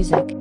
music.